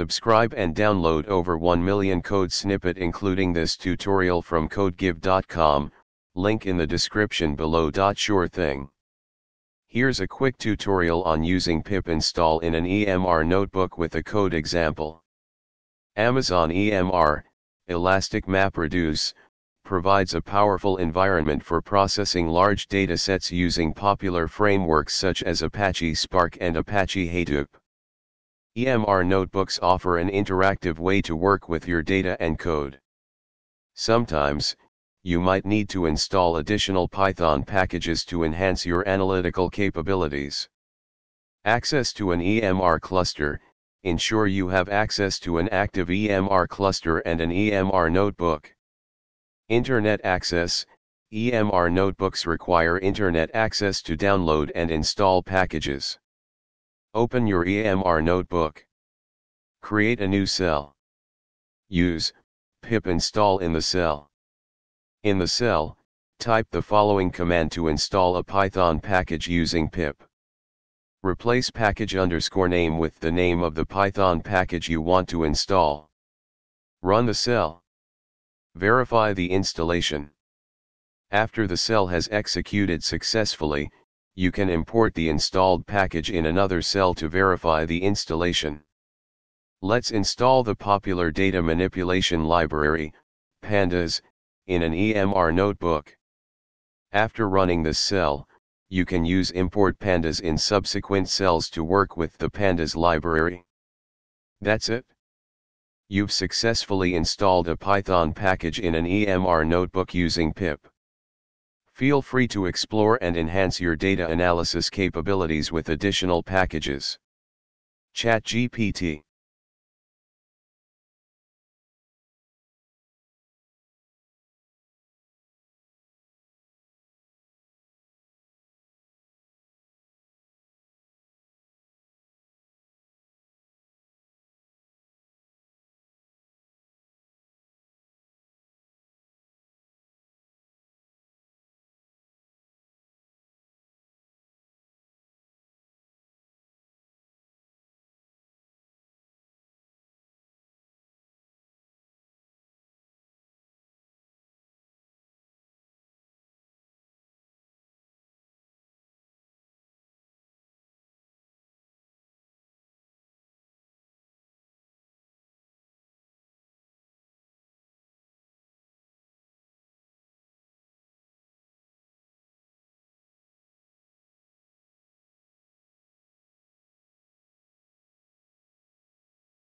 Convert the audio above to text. Subscribe and download over 1 million code snippet including this tutorial from codegive.com, link in the description below. Sure thing. Here's a quick tutorial on using pip install in an EMR notebook with a code example. Amazon EMR, Elastic MapReduce, provides a powerful environment for processing large datasets using popular frameworks such as Apache Spark and Apache Hadoop. EMR notebooks offer an interactive way to work with your data and code. Sometimes, you might need to install additional Python packages to enhance your analytical capabilities. Access to an EMR cluster. Ensure you have access to an active EMR cluster and an EMR notebook. Internet access. EMR notebooks require internet access to download and install packages. Open your EMR notebook. Create a new cell. Use pip install in the cell. In the cell, type the following command to install a Python package using pip. Replace package underscore name with the name of the Python package you want to install. Run the cell. Verify the installation. After the cell has executed successfully, you can import the installed package in another cell to verify the installation. Let's install the popular data manipulation library, pandas, in an EMR notebook. After running this cell, you can use import pandas in subsequent cells to work with the pandas library. That's it. You've successfully installed a Python package in an EMR notebook using pip. Feel free to explore and enhance your data analysis capabilities with additional packages. ChatGPT.